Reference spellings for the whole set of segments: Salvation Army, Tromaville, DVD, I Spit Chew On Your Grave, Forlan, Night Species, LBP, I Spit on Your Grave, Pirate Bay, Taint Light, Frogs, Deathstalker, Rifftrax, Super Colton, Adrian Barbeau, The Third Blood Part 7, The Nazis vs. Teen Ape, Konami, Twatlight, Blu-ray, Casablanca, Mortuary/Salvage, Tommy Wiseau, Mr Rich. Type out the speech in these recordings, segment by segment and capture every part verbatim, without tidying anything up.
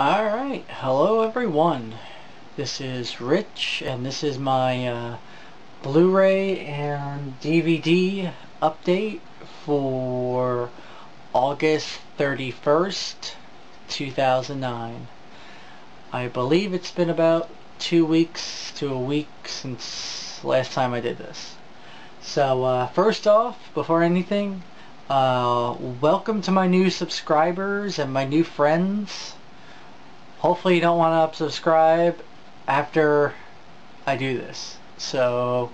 Alright, hello everyone. This is Rich, and this is my uh, Blu-ray and D V D update for August thirty-first, two thousand nine. I believe it's been about two weeks to a week since last time I did this. So, uh, first off, before anything, uh, welcome to my new subscribers and my new friends. Hopefully you don't want to unsubscribe after I do this. So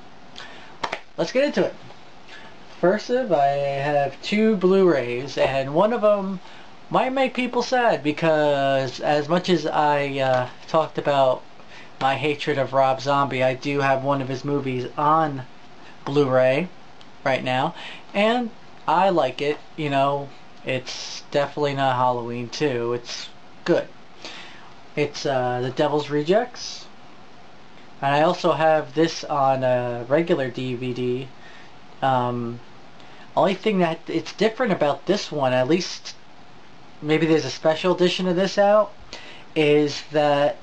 let's get into it. First up, I have two Blu-rays, and one of them might make people sad because as much as I uh, talked about my hatred of Rob Zombie, I do have one of his movies on Blu-ray right now, and I like it. You know, it's definitely not Halloween two. It's good. It's uh, The Devil's Rejects, and I also have this on a regular D V D. Um, only thing that it's different about this one, at least maybe there's a special edition of this out, is that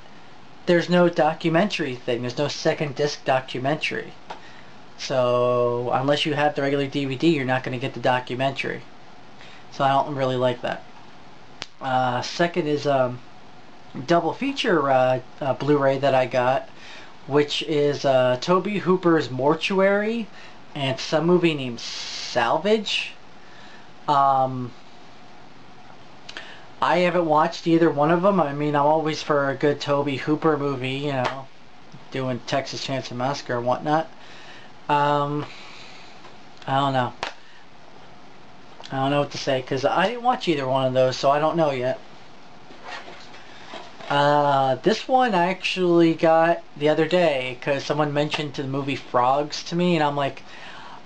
there's no documentary thing. There's no second disc documentary. So unless you have the regular D V D, you're not going to get the documentary. So I don't really like that. Uh, second is... Um, double feature uh, uh, Blu-ray that I got, which is uh, Toby Hooper's Mortuary and some movie named Salvage. Um, I haven't watched either one of them. I mean, I'm always for a good Toby Hooper movie, you know, doing Texas Chainsaw Massacre and whatnot. Um, I don't know. I don't know what to say because I didn't watch either one of those, so I don't know yet. Uh, this one I actually got the other day because someone mentioned the movie Frogs to me, and I'm like,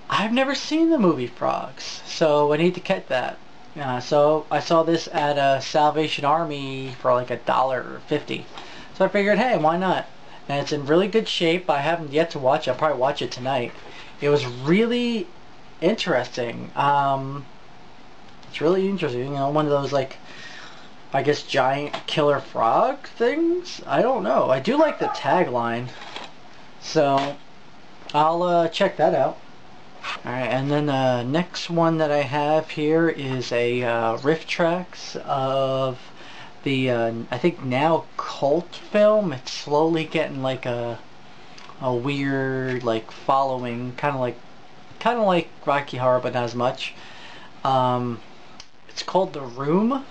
I've never seen the movie Frogs, so I need to get that. Uh, so I saw this at a Salvation Army for like a dollar or fifty. So I figured, hey, why not? And it's in really good shape. I haven't yet to watch it. I'll probably watch it tonight. It was really interesting. Um, it's really interesting. You know, one of those like, I guess, giant killer frog things? I don't know. I do like the tagline, so I'll uh, check that out. Alright, and then the uh, next one that I have here is a uh, Rifftrax of the, uh, I think now, cult film. It's slowly getting like a a weird, like, following, kind of like, kind of like Rocky Horror, but not as much. Um, it's called The Room.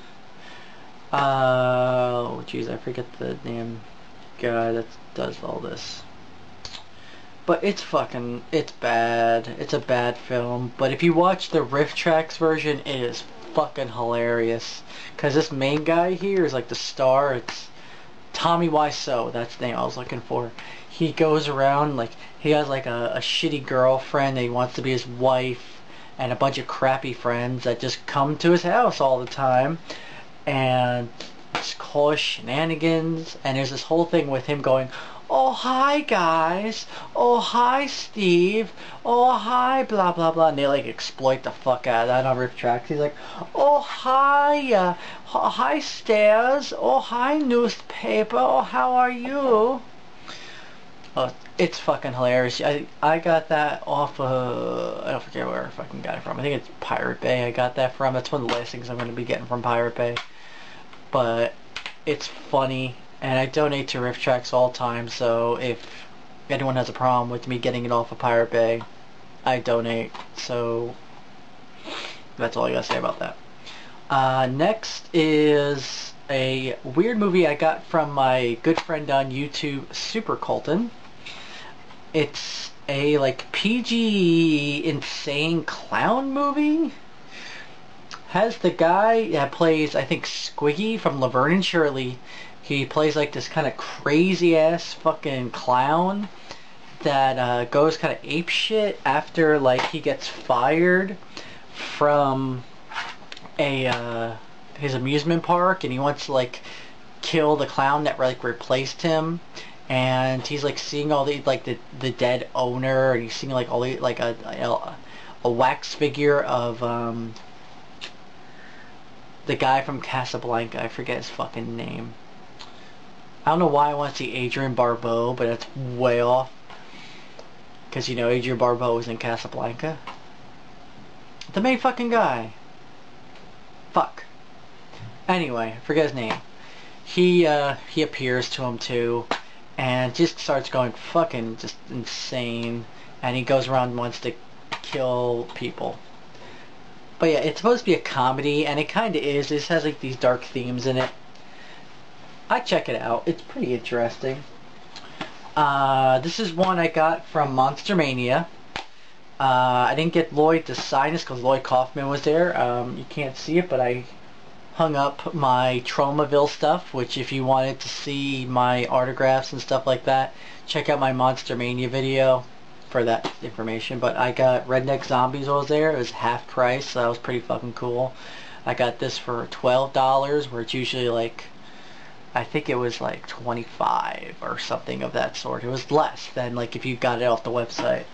Uh, oh jeez, I forget the damn guy that does all this. But it's fucking, it's bad. It's a bad film. But if you watch the Rifftrax version, it is fucking hilarious. Because this main guy here is like the star. It's Tommy Wiseau, that's the name I was looking for. He goes around, like, he has like a, a shitty girlfriend that he wants to be his wife, and a bunch of crappy friends that just come to his house all the time and just cause shenanigans. And there's this whole thing with him going, oh hi guys, oh hi Steve, oh hi blah blah blah, and they like exploit the fuck out of that on Rifftrax. He's like, oh hi, uh, hi stairs, oh hi newspaper, oh how are you. Oh, it's fucking hilarious. I, I got that off of, I don't forget where I fucking got it from. I think it's Pirate Bay I got that from. That's one of the last things I'm going to be getting from Pirate Bay. But it's funny, and I donate to Rifftrax all the time, so if anyone has a problem with me getting it off of Pirate Bay, I donate. So that's all I gotta say about that. Uh, next is a weird movie I got from my good friend on YouTube, Super Colton. It's a like P G Insane Clown movie. Has the guy that plays, I think, Squiggy from Laverne and Shirley. He plays like this kind of crazy ass fucking clown that uh, goes kind of apeshit after like he gets fired from a uh, his amusement park, and he wants to like kill the clown that like replaced him. And he's like seeing all the like the the dead owner, and he's seeing like all the like a a, a wax figure of um. the guy from Casablanca, I forget his fucking name. I don't know why I want to see Adrian Barbeau, but that's way off. Because, you know, Adrian Barbeau was in Casablanca. The main fucking guy. Fuck. Anyway, forget his name. He, uh, he appears to him, too, and just starts going fucking just insane. And he goes around and wants to kill people. But yeah, it's supposed to be a comedy, and it kind of is. It just has, like, these dark themes in it. I check it out. It's pretty interesting. Uh, this is one I got from Monster Mania. Uh, I didn't get Lloyd to sign this because Lloyd Kaufman was there. Um, you can't see it, but I hung up my Tromaville stuff, which if you wanted to see my autographs and stuff like that, check out my Monster Mania video for that information. But I got Redneck Zombies was there. It was half price, so that was pretty fucking cool. I got this for twelve dollars, where it's usually like, I think it was like twenty-five dollars or something of that sort. It was less than like if you got it off the website.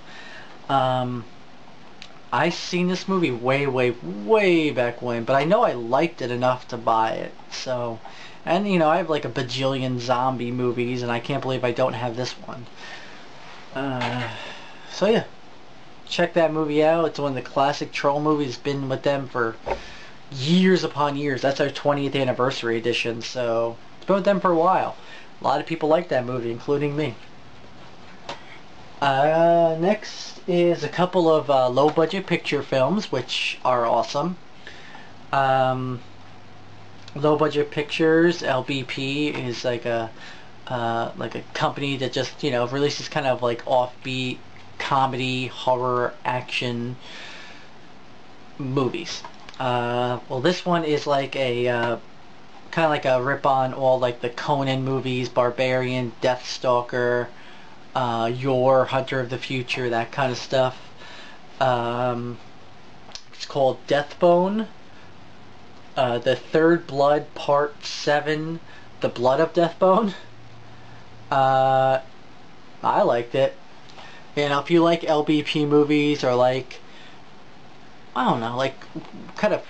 Um, I seen this movie way, way, way back when, but I know I liked it enough to buy it. So, and you know, I have like a bajillion zombie movies, and I can't believe I don't have this one. Uh, so yeah, check that movie out. It's one of the classic troll movies. Been with them for years upon years. That's our twentieth anniversary edition. So. It's been with them for a while. A lot of people like that movie, including me. Uh, next is a couple of uh, low-budget picture films, which are awesome. Um, low-budget pictures, L B P, is like a uh, like a company that just, you know, releases kind of like offbeat comedy, horror, action movies. Uh, well, this one is like a uh, kind of like a rip on all like the Conan movies, Barbarian, Deathstalker, uh, Yor, Hunter of the Future, that kind of stuff. Um, it's called Deathbone, uh, The Third Blood Part seven, The Blood of Deathbone. Uh, I liked it. You know, if you like L B P movies or like, I don't know, like kind of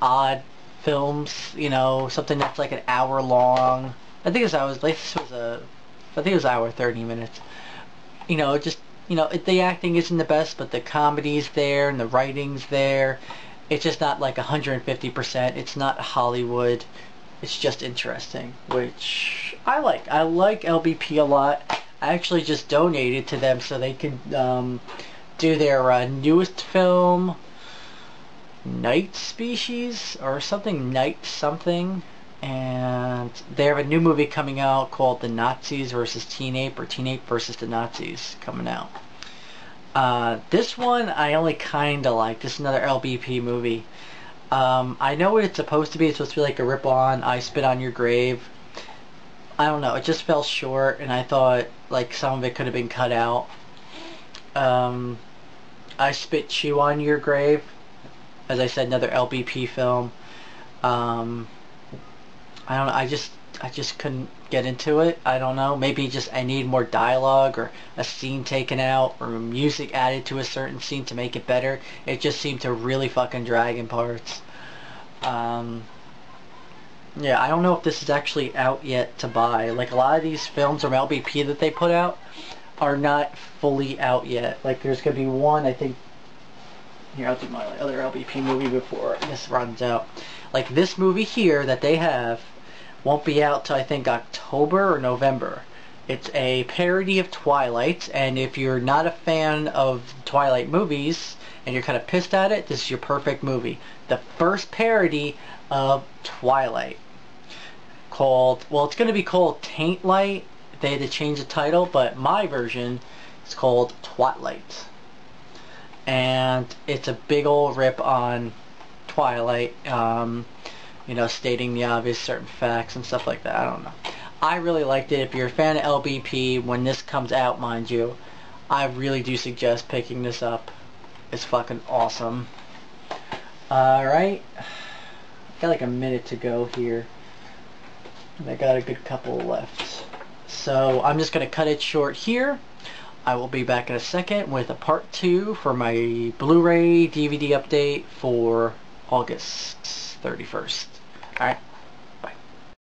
odd films, you know, something that's like an hour long. I think as I was, like, this was a, I think it was an hour thirty minutes. You know, just, you know, the acting isn't the best, but the comedy's there and the writing's there. It's just not like one hundred fifty percent. It's not Hollywood. It's just interesting, which I like. I like L B P a lot. I actually just donated to them so they could um, do their uh, newest film. Night Species or something, Night something, and they have a new movie coming out called The Nazis versus. Teen Ape or Teen Ape versus. The Nazis coming out. Uh, this one I only kinda like. This is another L B P movie. Um, I know what it's supposed to be. It's supposed to be like a rip on I Spit on Your Grave. I don't know. It just fell short, and I thought like some of it could have been cut out. Um, I Spit Chew On Your Grave. As I said, another L B P film. Um, I don't know. I just, I just couldn't get into it. I don't know. Maybe just I need more dialogue or a scene taken out or music added to a certain scene to make it better. It just seemed to really fucking drag in parts. Um, yeah, I don't know if this is actually out yet to buy. Like a lot of these films from L B P that they put out are not fully out yet. Like there's gonna be one, I think. Here, I'll do my other L B P movie before this runs out. Like, this movie here that they have won't be out till I think October or November. It's a parody of Twilight, and if you're not a fan of Twilight movies and you're kind of pissed at it, this is your perfect movie. The first parody of Twilight. Called, well, it's going to be called Taint Light. They had to change the title, but my version is called Twatlight. And it's a big old rip on Twilight, um, you know, stating the obvious certain facts and stuff like that. I don't know. I really liked it. If you're a fan of L B P, when this comes out, mind you, I really do suggest picking this up. It's fucking awesome. Alright. Got like a minute to go here. And I got a good couple left. So I'm just going to cut it short here. I will be back in a second with a part two for my Blu-ray D V D update for August thirty-first. Alright.